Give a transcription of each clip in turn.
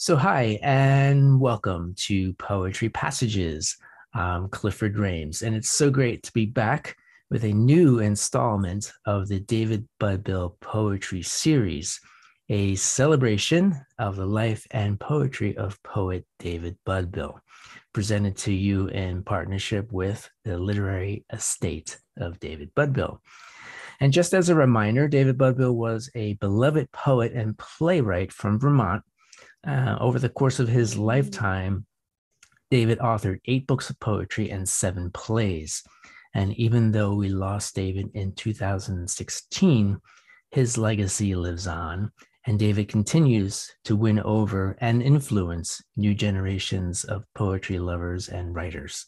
So hi, and welcome to Poetry Passages. I'm Clifford Rames, and it's so great to be back with a new installment of the David Budbill Poetry Series, a celebration of the life and poetry of poet David Budbill, presented to you in partnership with the literary estate of David Budbill. And just as a reminder, David Budbill was a beloved poet and playwright from Vermont. Over the course of his lifetime, David authored 8 books of poetry and 7 plays. And even though we lost David in 2016, his legacy lives on, and David continues to win over and influence new generations of poetry lovers and writers.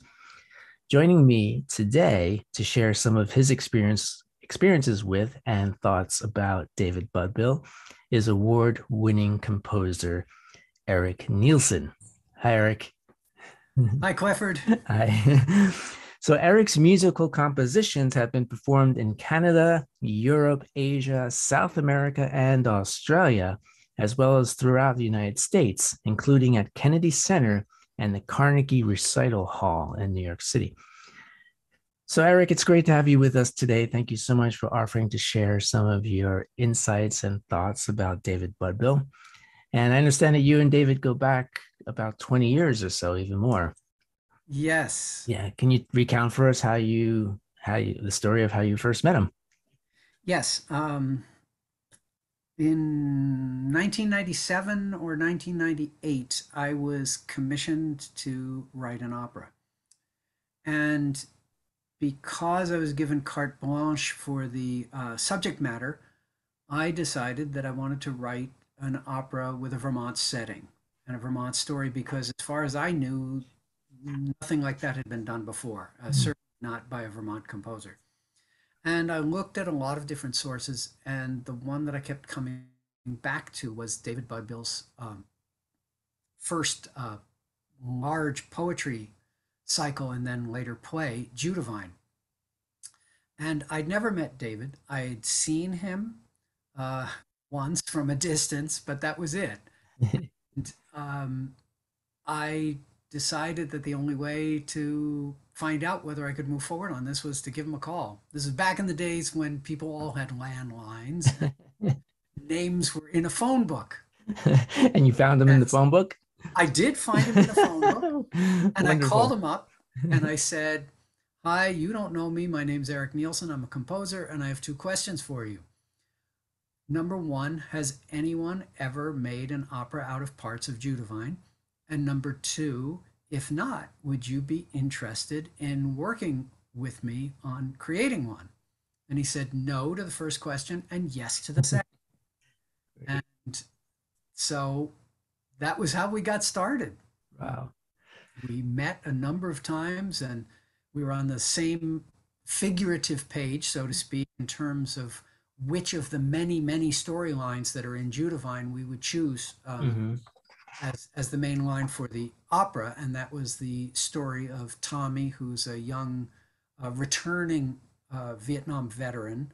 Joining me today to share some of his experiences with and thoughts about David Budbill is award-winning composer Erik Nielsen. Hi, Erik. Hi, Clifford. Hi. So Erik's musical compositions have been performed in Canada, Europe, Asia, South America, and Australia, as well as throughout the United States, including at Kennedy Center and the Carnegie Recital Hall in New York City. So Erik, it's great to have you with us today. Thank you so much for offering to share some of your insights and thoughts about David Budbill. And I understand that you and David go back about 20 years or so, even more. Yes. Yeah. Can you recount for us the story of how you first met him? Yes. In 1997 or 1998, I was commissioned to write an opera. And because I was given carte blanche for the subject matter, I decided that I wanted to write an opera with a Vermont setting and a Vermont story, because as far as I knew, nothing like that had been done before, certainly not by a Vermont composer. And I looked at a lot of different sources, and the one that I kept coming back to was David Budbill's first large poetry cycle and then later play, Judevine. And I'd never met David. I'd seen him once from a distance, but that was it. And I decided that the only way to find out whether I could move forward on this was to give him a call. This is back in the days when people all had landlines. Names were in a phone book. And you found them in the phone book? I did find him in the phone book, and wonderful. I called him up and I said, "Hi, you don't know me. My name's Erik Nielsen. I'm a composer, and I have 2 questions for you. Number 1, has anyone ever made an opera out of parts of Judevine? And number 2, if not, would you be interested in working with me on creating one?" And he said no to the first question and yes to the second. And so that was how we got started. Wow. We met a number of times, and we were on the same figurative page, so to speak, in terms of which of the many, many storylines that are in Judevine we would choose as the main line for the opera. And that was the story of Tommy, who's a young, returning Vietnam veteran.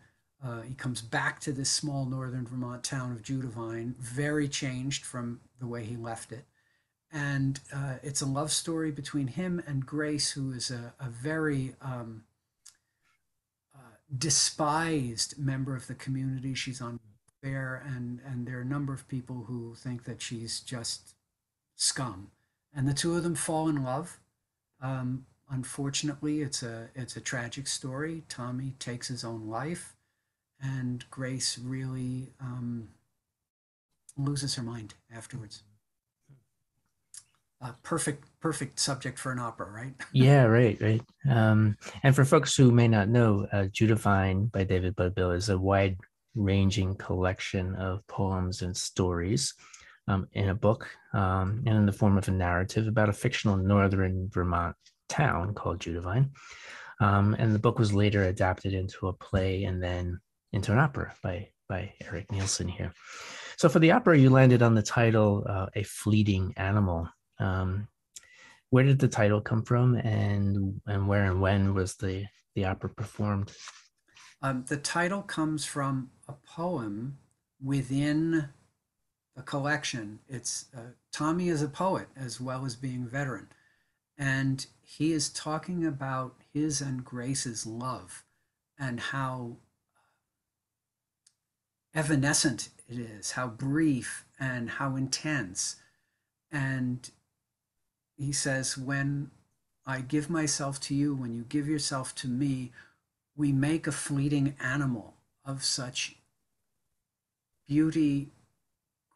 He comes back to this small northern Vermont town of Judevine, very changed from the way he left it. And it's a love story between him and Grace, who is a very despised member of the community. She's on fair, and there are a number of people who think that she's just scum. And the 2 of them fall in love. Unfortunately, it's a tragic story. Tommy takes his own life, and Grace really loses her mind afterwards. Perfect subject for an opera, right? Yeah, right. And for folks who may not know, Judevine by David Budbill is a wide-ranging collection of poems and stories in a book and in the form of a narrative about a fictional northern Vermont town called Judevine. And the book was later adapted into a play and then into an opera by Erik Nielsen here. So for the opera, you landed on the title, A Fleeting Animal. Where did the title come from, and where and when was the opera performed? The title comes from a poem within a collection. It's Tommy is a poet as well as being a veteran, and he is talking about his and Grace's love and how evanescent it is, how brief and how intense. And he says, when I give myself to you, when you give yourself to me, we make a fleeting animal of such beauty,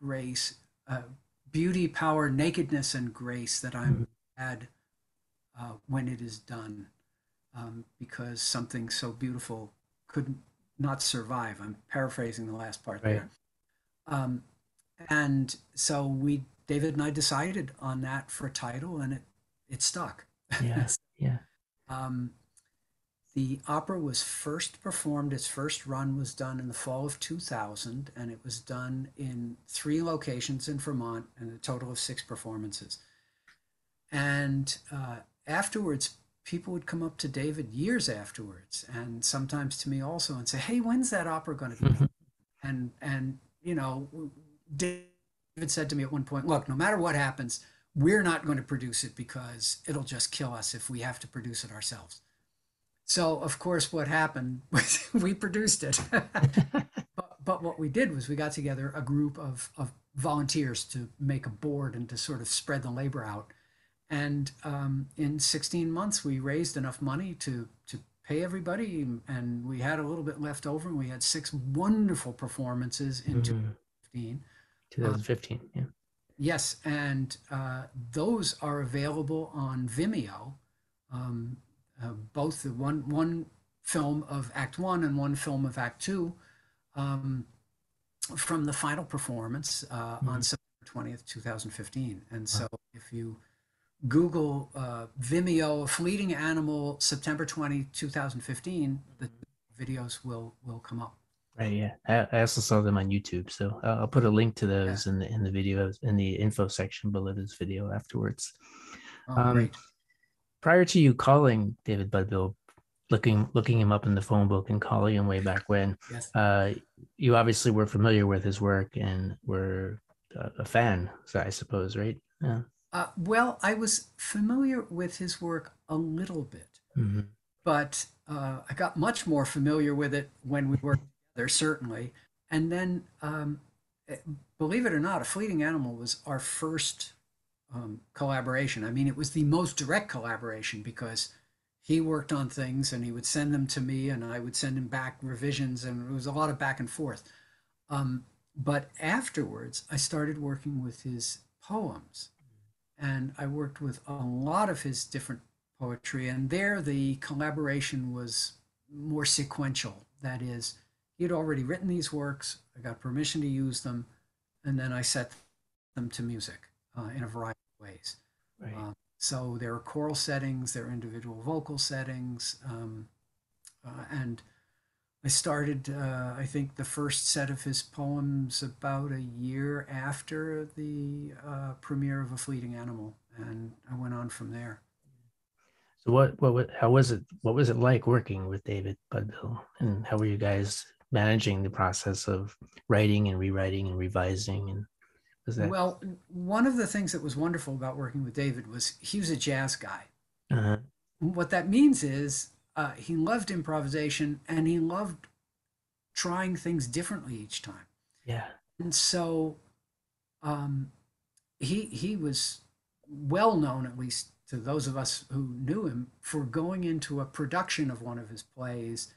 grace, beauty, power, nakedness, and grace that I'm glad when it is done, because something so beautiful could not survive. I'm paraphrasing the last part right there. And so David and I decided on that for a title, and it stuck. Yes. Yeah. The opera was first performed, its first run was done in the fall of 2000, and it was done in 3 locations in Vermont, and a total of 6 performances. And afterwards, people would come up to David years afterwards, and sometimes to me also, and say, hey, when's that opera going to be done? And you know, David said to me at one point, look, no matter what happens, we're not going to produce it because it'll just kill us if we have to produce it ourselves. So, of course, what happened was we produced it. but what we did was we got together a group of volunteers to make a board and to sort of spread the labor out. And in 16 months, we raised enough money to pay everybody. And we had a little bit left over. And we had 6 wonderful performances in 2015. 2015, yeah. Yes. And those are available on Vimeo. Both the one film of Act 1 and one film of Act 2 from the final performance on September 20th, 2015. And so if you Google Vimeo, A Fleeting Animal, September 20, 2015, the videos will come up. Right, yeah. I also saw them on YouTube. So I'll put a link to those in the videos, in the info section below this video afterwards. Great. Prior to you calling David Budbill, looking him up in the phone book and calling him way back when, you obviously were familiar with his work and were a fan, I suppose, right? Yeah. Well, I was familiar with his work a little bit, but I got much more familiar with it when we worked together, certainly. And then, believe it or not, A Fleeting Animal was our first collaboration. I mean, it was the most direct collaboration because he worked on things and he would send them to me and I would send him back revisions, and it was a lot of back and forth. But afterwards, I started working with his poems, and I worked with a lot of his different poetry, and there the collaboration was more sequential. That is, he had already written these works, I got permission to use them, and then I set them to music in a variety of ways. Right. So there are choral settings, there are individual vocal settings, and I started, I think, the first set of his poems about a year after the premiere of A Fleeting Animal, and I went on from there. So how was it like working with David Budbill, and how were you guys managing the process of writing and rewriting and revising? And well, one of the things that was wonderful about working with David was he was a jazz guy. What that means is he loved improvisation and he loved trying things differently each time. Yeah. And so he was well known, at least to those of us who knew him, for going into a production of one of his plays.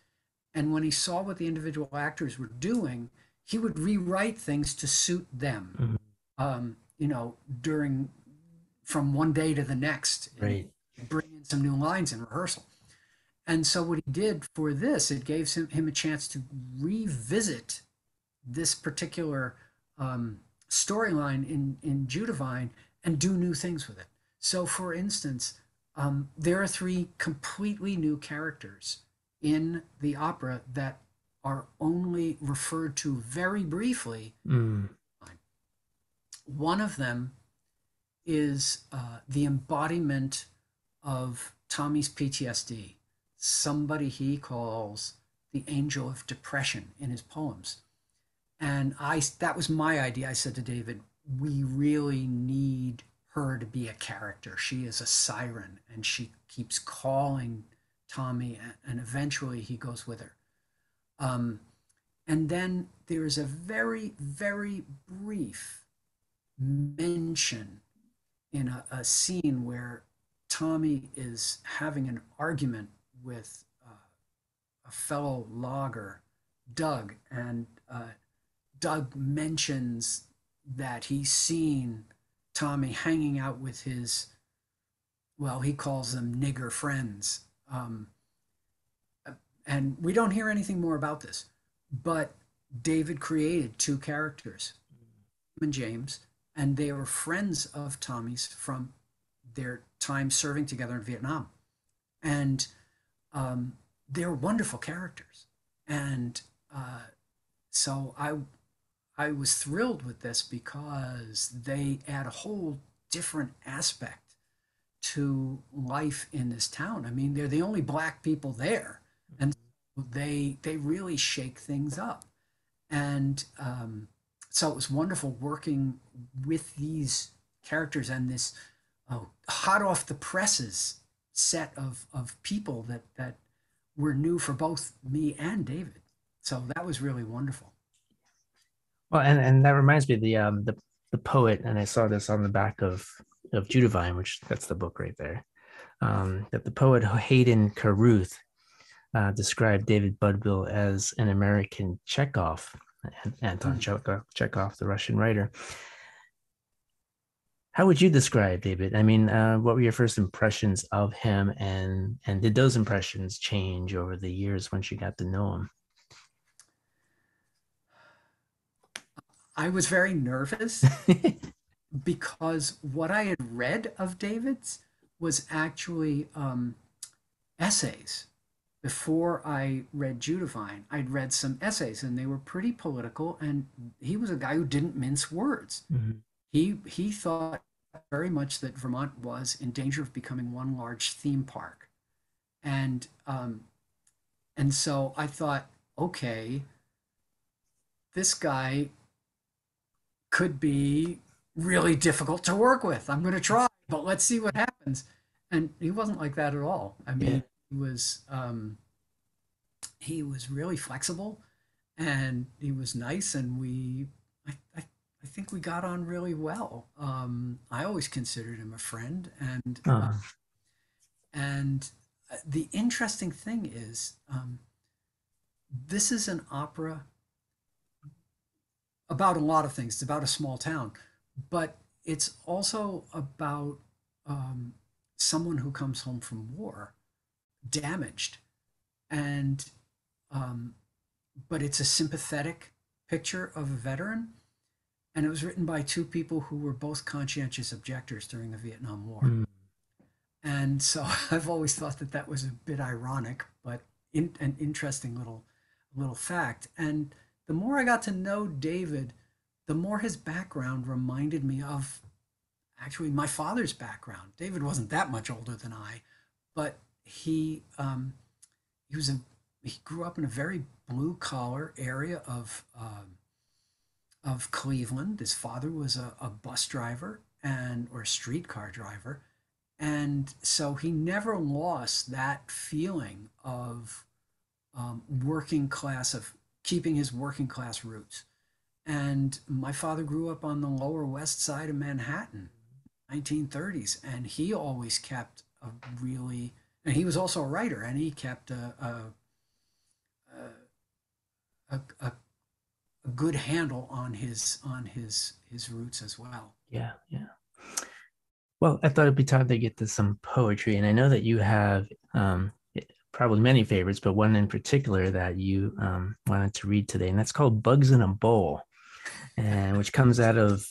And when he saw what the individual actors were doing, he would rewrite things to suit them. You know, from one day to the next, bring in some new lines in rehearsal. And so what he did for this, it gave him a chance to revisit this particular storyline in Judevine and do new things with it. So for instance, there are 3 completely new characters in the opera that are only referred to very briefly. One of them is the embodiment of Tommy's PTSD, somebody he calls the angel of depression in his poems. And that was my idea. I said to David, we really need her to be a character. She is a siren, and she keeps calling Tommy, and eventually he goes with her. And then there is a very, very brief mention in a scene where Tommy is having an argument with a fellow logger, Doug, and Doug mentions that he's seen Tommy hanging out with his, well, he calls them nigger friends. And we don't hear anything more about this, but David created two characters, Tom and James, and they were friends of Tommy's from their time serving together in Vietnam. And they're wonderful characters. And so I was thrilled with this because they add a whole different aspect to life in this town. I mean, they're the only black people there, and they really shake things up. And so it was wonderful working with these characters and this hot off the presses set of people that were new for both me and David. So that was really wonderful. Well, and that reminds me of the poet, and I saw this on the back of Judevine, which that's the book right there, that the poet Hayden Carruth described David Budbill as an American Chekhov, Anton Chekhov, the Russian writer. How would you describe David? I mean, what were your first impressions of him, and did those impressions change over the years once you got to know him? I was very nervous because what I had read of David's was actually essays. Before I read Judevine, I'd read some essays, and they were pretty political, and he was a guy who didn't mince words. Mm-hmm. He thought very much that Vermont was in danger of becoming one large theme park. And so I thought, okay, this guy could be really difficult to work with. I'm going to try, but let's see what happens. And he wasn't like that at all. I mean, yeah. He was really flexible, and he was nice, and I think we got on really well. I always considered him a friend, and the interesting thing is, this is an opera about a lot of things. It's about a small town, but it's also about someone who comes home from war, damaged, and but it's a sympathetic picture of a veteran, and it was written by two people who were both conscientious objectors during the Vietnam War. Mm. And so I've always thought that that was a bit ironic, but an interesting little fact. And the more I got to know David, the more his background reminded me of actually my father's background. David wasn't that much older than I, but he grew up in a very blue collar area of Cleveland. His father was a bus driver or a streetcar driver, and so he never lost that feeling of working class, of keeping his working class roots. And my father grew up on the Lower West Side of Manhattan, 1930s, and he always kept a really, and he was also a writer, and he kept a good handle on his roots as well. Yeah, yeah. Well, I thought it'd be time to get to some poetry, and I know that you have probably many favorites, but one in particular that you wanted to read today, and that's called Bugs in a Bowl, and which comes out of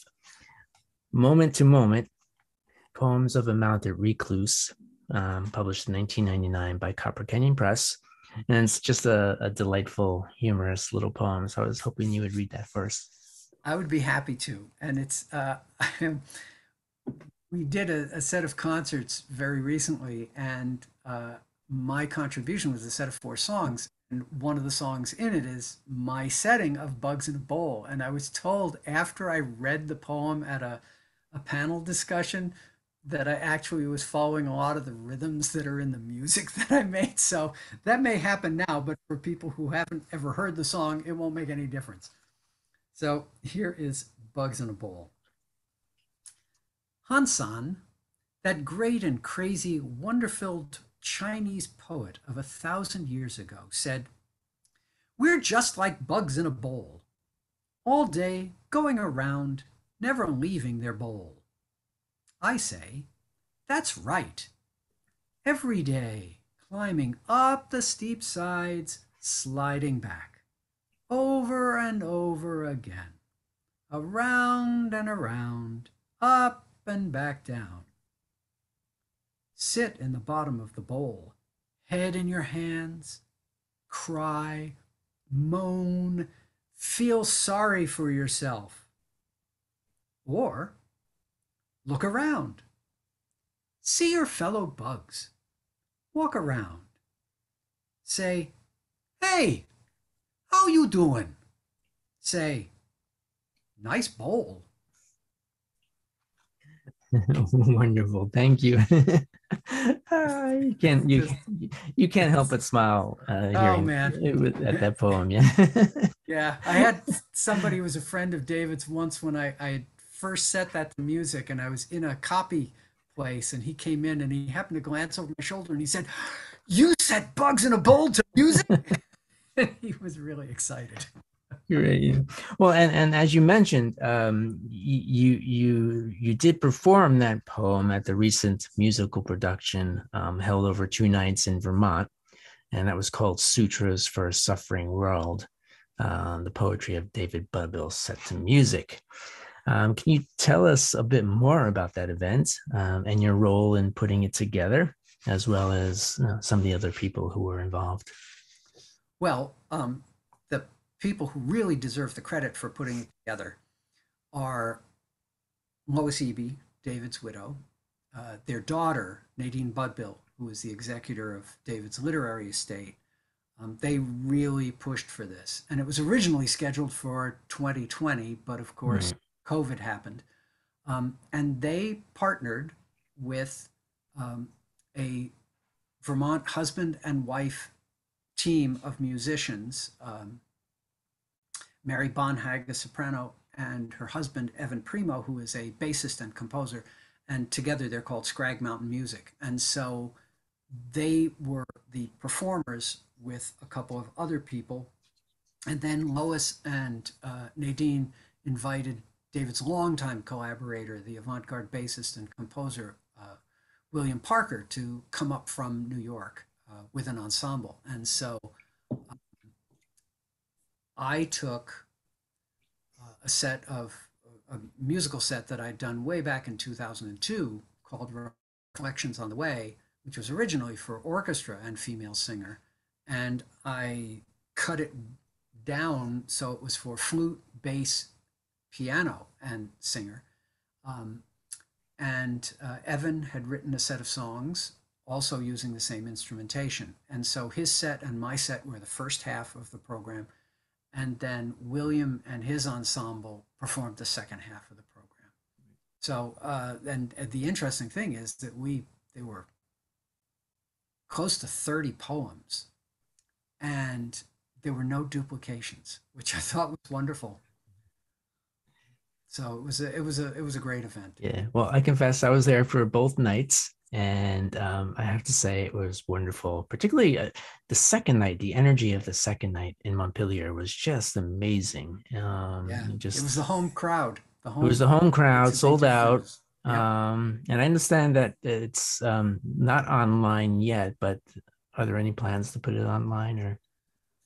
Moment to Moment, Poems of a Mounted Recluse, published in 1999 by Copper Canyon Press. And it's just a delightful, humorous little poem. So I was hoping you would read that first. I would be happy to. And it's, we did a set of concerts very recently, and my contribution was a set of 4 songs. And one of the songs in it is my setting of Bugs in a Bowl. And I was told after I read the poem at a panel discussion that I actually was following a lot of the rhythms that are in the music that I made. So that may happen now, but for people who haven't ever heard the song, it won't make any difference. So here is Bugs in a Bowl. Hansan, that great and crazy, wonder-filled Chinese poet of 1,000 years ago, said, "We're just like bugs in a bowl, all day going around, never leaving their bowl." I say, that's right. Every day, climbing up the steep sides, sliding back, over and over again, around and around, up and back down. Sit in the bottom of the bowl, head in your hands, cry, moan, feel sorry for yourself. Or look around, see your fellow bugs, walk around, say, hey, how you doing? Say, nice bowl. Wonderful, thank you. You can't help but smile at that poem, yeah. Yeah, I had somebody who was a friend of David's once when I first set that to music, and I was in a copy place, and he came in and he happened to glance over my shoulder and he said, "You set Bugs in a Bowl to music?" And he was really excited. Great. Well, and as you mentioned, you did perform that poem at the recent musical production held over 2 nights in Vermont, and that was called Sutras for a Suffering World, the poetry of David Budbill set to music. Can you tell us a bit more about that event and your role in putting it together, as well as some of the other people who were involved? Well, people who really deserve the credit for putting it together are Lois Eby, David's widow, their daughter, Nadine Budbill, who is the executor of David's literary estate. They really pushed for this. And it was originally scheduled for 2020, but of course, COVID happened. And they partnered with a Vermont husband and wife team of musicians, Mary Bonhag, the soprano, and her husband, Evan Primo, who is a bassist and composer, and together they're called Scrag Mountain Music. And so they were the performers with a couple of other people. And then Lois and Nadine invited David's longtime collaborator, the avant-garde bassist and composer, William Parker, to come up from New York with an ensemble. And so I took a musical set that I'd done way back in 2002 called Reflections on the Way, which was originally for orchestra and female singer. And I cut it down so it was for flute, bass, piano, and singer. Evan had written a set of songs also using the same instrumentation. And so his set and my set were the first half of the program. And then William and his ensemble performed the second half of the program. So, and the interesting thing is that there were close to 30 poems, and there were no duplications, which I thought was wonderful. So it was a great event. Yeah. Well, I confess I was there for both nights. And I have to say it was wonderful, particularly the second night. The energy of the second night in Montpelier was just amazing. It was the home crowd. Sold out. Yeah. And I understand that it's not online yet, but are there any plans to put it online? Or?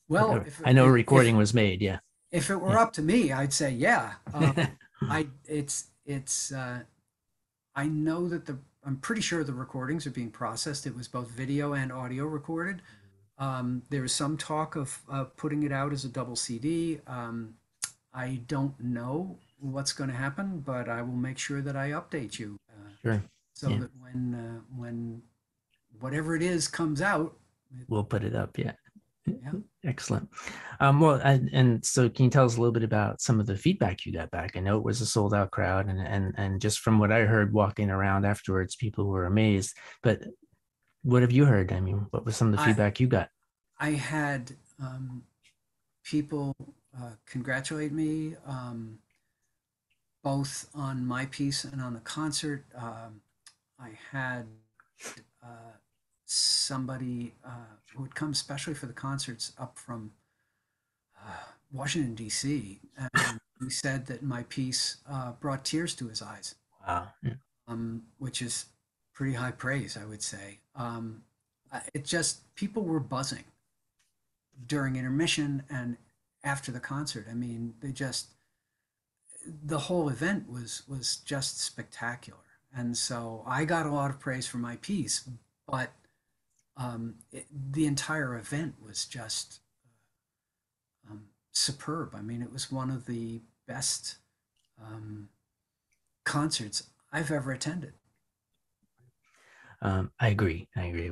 Well, I know a recording was made, yeah. If it were up to me, I'd say, yeah. I know that I'm pretty sure the recordings are being processed. It was both video and audio recorded. There was some talk of putting it out as a double CD. I don't know what's going to happen, but I will make sure that I update you. That when whatever it is comes out, we'll put it up. Yeah. Yeah. Excellent. Well, and so can you tell us a little bit about some of the feedback you got back? I know it was a sold out crowd, and just from what I heard walking around afterwards, people were amazed. But what have you heard? I mean, what was some of the feedback you got? I had people congratulate me both on my piece and on the concert. I had somebody who had come especially for the concerts up from Washington, D.C. and he said that my piece brought tears to his eyes. Wow. Yeah. Which is pretty high praise, I would say. It just, people were buzzing during intermission and after the concert. I mean, they just, the whole event was just spectacular. And so I got a lot of praise for my piece, but the entire event was just superb. I mean, it was one of the best concerts I've ever attended. I agree. It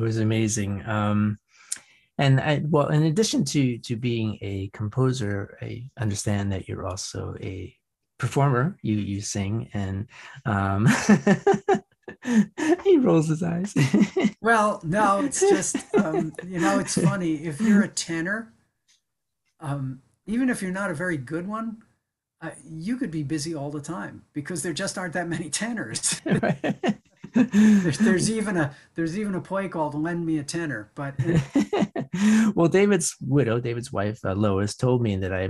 was amazing. Well, in addition to being a composer, I understand that you're also a performer. You sing, and he rolls his eyes. Well, no, it's just it's funny. If you're a tenor, even if you're not a very good one, you could be busy all the time because there just aren't that many tenors. there's even a play called "Lend Me a Tenor," but well, David's widow, David's wife, Lois, told me that I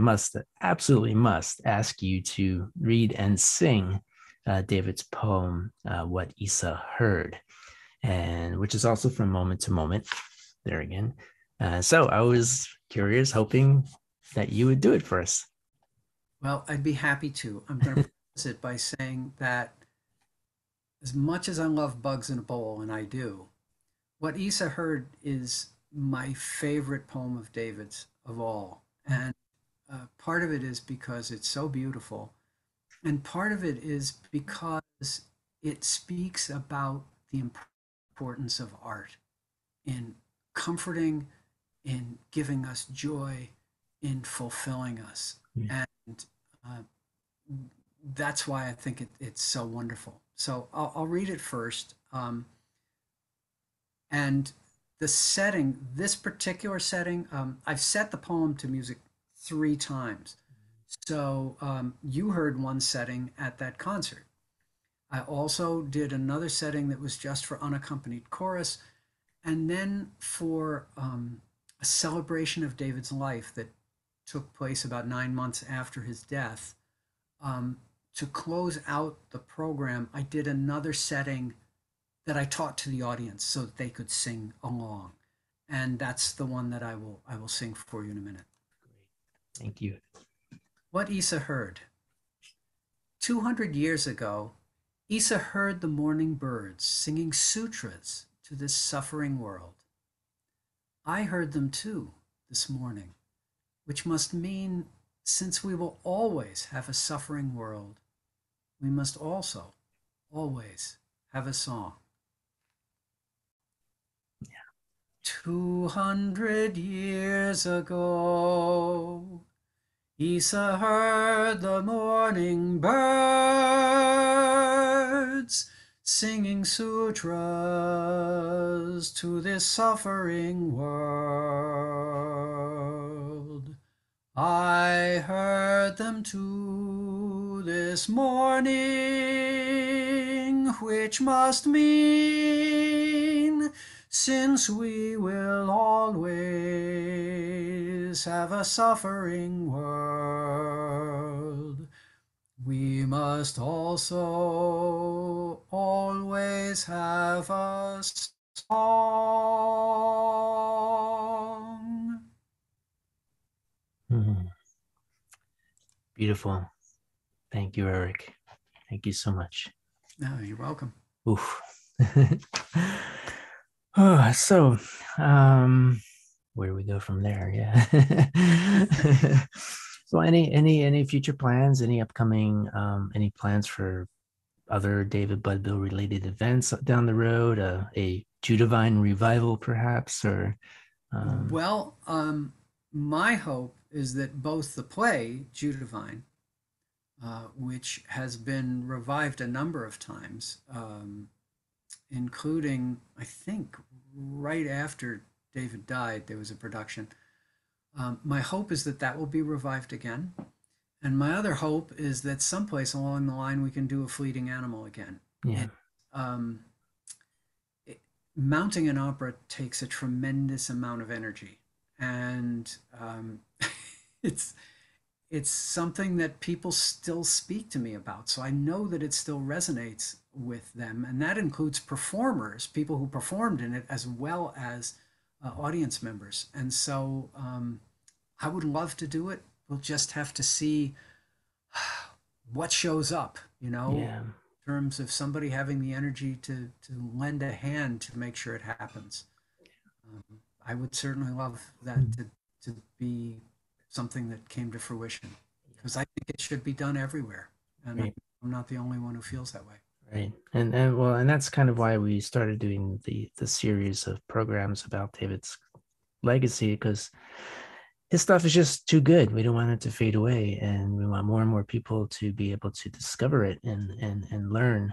absolutely must ask you to read and sing David's poem, "What Issa Heard," and which is also from Moment to Moment. There again. So I was curious, hoping that you would do it for us. Well, I'd be happy to. I'm going to preface it by saying that as much as I love Bugs in a Bowl, and I do, What Issa Heard is my favorite poem of David's of all. And part of it is because it's so beautiful. And part of it is because it speaks about the importance of art in comforting, in giving us joy, in fulfilling us. Yeah. And that's why I think it's so wonderful. So I'll read it first. And the setting, this particular setting, I've set the poem to music 3 times. So you heard one setting at that concert. I also did another setting that was just for unaccompanied chorus, and then for a celebration of David's life that took place about 9 months after his death. To close out the program, I did another setting that I taught to the audience so that they could sing along. And that's the one that I will sing for you in a minute. Great. Thank you. What Issa Heard. 200 years ago, Issa heard the morning birds singing sutras to this suffering world. I heard them too this morning, which must mean since we will always have a suffering world, we must also always have a song. Yeah. 200 years ago, Issa heard the morning birds singing sutras to this suffering world. I heard them too this morning, which must mean since we will always have a suffering world, we must also always have a song. Mm-hmm. Beautiful. Thank you, Eric. Thank you so much. No, you're welcome. Oof. Oh, so where do we go from there? Yeah. So any future plans, any upcoming any plans for other David Budbill related events down the road, a Judevine revival perhaps, or My hope is that both the play, Judevine, which has been revived a number of times, including, I think, right after David died, there was a production. My hope is that that will be revived again. And my other hope is that someplace along the line, we can do A Fleeting Animal again. Yeah. Mounting an opera takes a tremendous amount of energy. And it's something that people still speak to me about. So I know that it still resonates with them. And that includes performers, people who performed in it, as well as audience members. And so I would love to do it. We'll just have to see what shows up, you know, in terms of somebody having the energy to lend a hand to make sure it happens. I would certainly love that to be something that came to fruition, because I think it should be done everywhere. And right. I'm not the only one who feels that way. Right. And that's kind of why we started doing the series of programs about David's legacy, because his stuff is just too good. We don't want it to fade away, and we want more and more people to be able to discover it and learn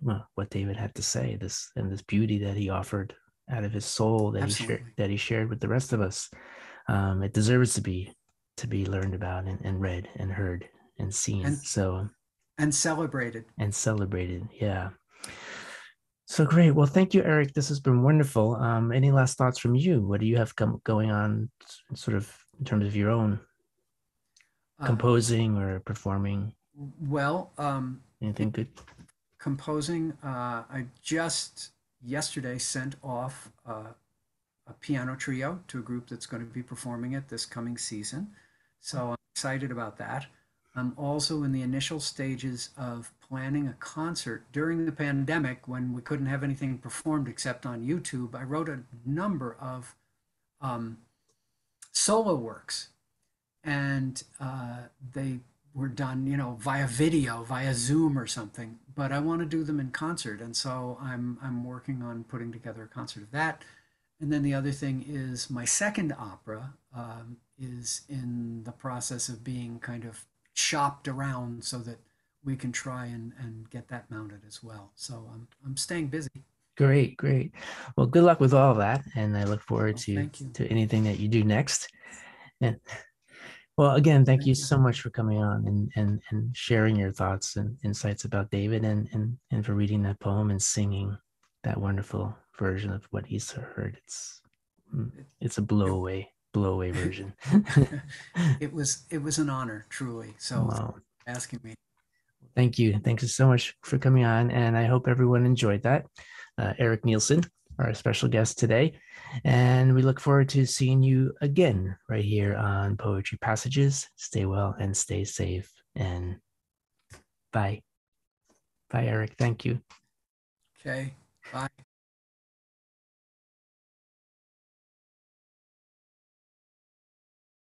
what David had to say, this beauty that he offered out of his soul that he shared with the rest of us. It deserves to be learned about and read and heard and seen. And celebrated. And celebrated, yeah. So great. Well, thank you, Erik. This has been wonderful. Any last thoughts from you? What do you have going on sort of in terms of your own composing or performing? Well, anything good? Composing, I just yesterday sent off a piano trio to a group that's going to be performing it this coming season. So I'm excited about that. I'm also in the initial stages of planning a concert. During the pandemic, when we couldn't have anything performed except on YouTube, I wrote a number of solo works, and they were done, you know, via video, via Zoom or something, but I want to do them in concert. And so I'm working on putting together a concert of that. And then the other thing is my second opera is in the process of being kind of chopped around so that we can try and get that mounted as well. So I'm staying busy. Great. Well, good luck with all that, and I look forward to anything that you do next. And well, again, thank you so much for coming on and sharing your thoughts and insights about David, and for reading that poem and singing that wonderful version of What Issa Heard. It's a blow away version. It was an honor, truly. So wow. Asking me. Thank you so much for coming on, and I hope everyone enjoyed that. Erik Nielsen, our special guest today, and we look forward to seeing you again right here on Poetry Passages. Stay well and stay safe, and bye Erik. Thank you. Okay, bye.